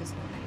this morning.